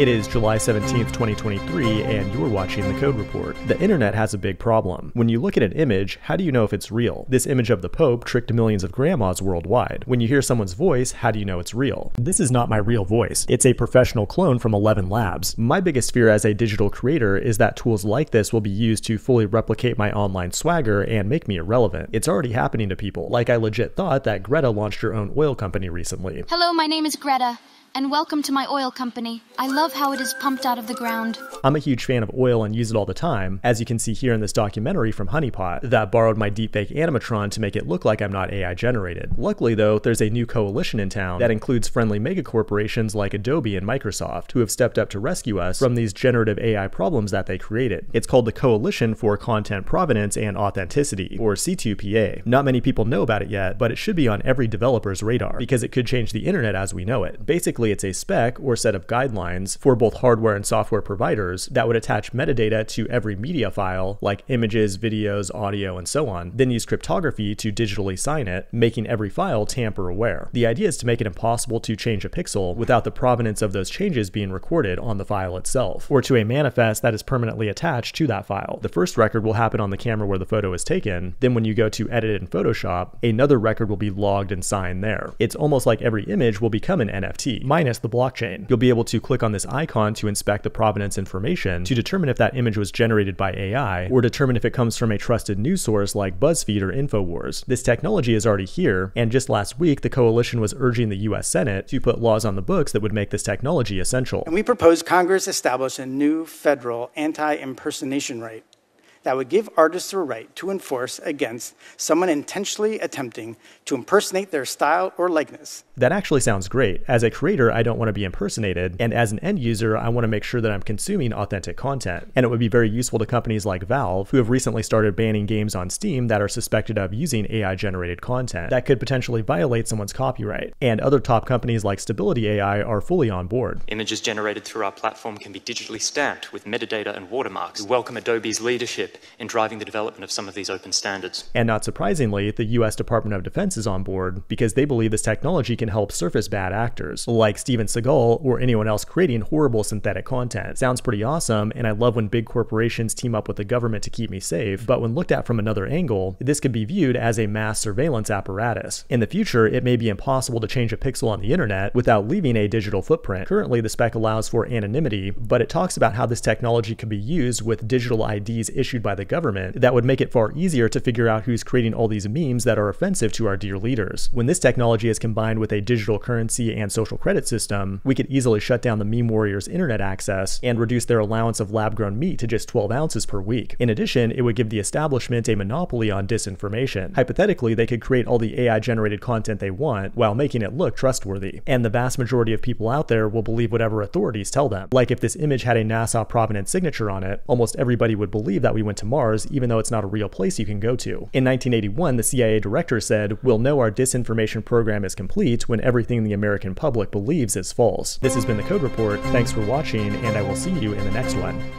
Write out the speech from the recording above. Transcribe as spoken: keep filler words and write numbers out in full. It is July seventeenth, twenty twenty-three, and you're watching The Code Report. The internet has a big problem. When you look at an image, how do you know if it's real? This image of the Pope tricked millions of grandmas worldwide. When you hear someone's voice, how do you know it's real? This is not my real voice. It's a professional clone from ElevenLabs. My biggest fear as a digital creator is that tools like this will be used to fully replicate my online swagger and make me irrelevant. It's already happening to people. Like, I legit thought that Greta launched her own oil company recently. Hello, my name is Greta, and welcome to my oil company. I love how it is pumped out of the ground. I'm a huge fan of oil and use it all the time, as you can see here in this documentary from Honeypot that borrowed my deepfake animatron to make it look like I'm not A I generated. Luckily though, there's a new coalition in town that includes friendly megacorporations like Adobe and Microsoft, who have stepped up to rescue us from these generative A I problems that they created. It's called the Coalition for Content Provenance and Authenticity, or C two P A. Not many people know about it yet, but it should be on every developer's radar, because it could change the internet as we know it. Basically, it's a spec or set of guidelines for both hardware and software providers that would attach metadata to every media file, like images, videos, audio, and so on, then use cryptography to digitally sign it, making every file tamper aware. The idea is to make it impossible to change a pixel without the provenance of those changes being recorded on the file itself, or to a manifest that is permanently attached to that file. The first record will happen on the camera where the photo is taken, then when you go to edit in Photoshop, another record will be logged and signed there. It's almost like every image will become an N F T. Minus the blockchain. You'll be able to click on this icon to inspect the provenance information to determine if that image was generated by A I, or determine if it comes from a trusted news source like BuzzFeed or Infowars. This technology is already here, and just last week the coalition was urging the U S Senate to put laws on the books that would make this technology essential. And we propose Congress establish a new federal anti-impersonation right that would give artists a right to enforce against someone intentionally attempting to impersonate their style or likeness. That actually sounds great. As a creator, I don't want to be impersonated, and as an end user, I want to make sure that I'm consuming authentic content. And it would be very useful to companies like Valve, who have recently started banning games on Steam that are suspected of using A I-generated content that could potentially violate someone's copyright. And other top companies like Stability A I are fully on board. Images generated through our platform can be digitally stamped with metadata and watermarks. We welcome Adobe's leadership in driving the development of some of these open standards. And not surprisingly, the U S Department of Defense is on board because they believe this technology can help surface bad actors, like Steven Seagal or anyone else creating horrible synthetic content. Sounds pretty awesome, and I love when big corporations team up with the government to keep me safe, but when looked at from another angle, this could be viewed as a mass surveillance apparatus. In the future, it may be impossible to change a pixel on the internet without leaving a digital footprint. Currently, the spec allows for anonymity, but it talks about how this technology could be used with digital I Ds issued by by the government that would make it far easier to figure out who's creating all these memes that are offensive to our dear leaders. When this technology is combined with a digital currency and social credit system, we could easily shut down the meme warriors' internet access and reduce their allowance of lab-grown meat to just twelve ounces per week. In addition, it would give the establishment a monopoly on disinformation. Hypothetically, they could create all the A I-generated content they want while making it look trustworthy. And the vast majority of people out there will believe whatever authorities tell them. Like, if this image had a NASA provenance signature on it, almost everybody would believe that we went to Mars, even though it's not a real place you can go to. In nineteen eighty-one, the C I A director said, "We'll know our disinformation program is complete when everything the American public believes is false." This has been The Code Report. Thanks for watching, and I will see you in the next one.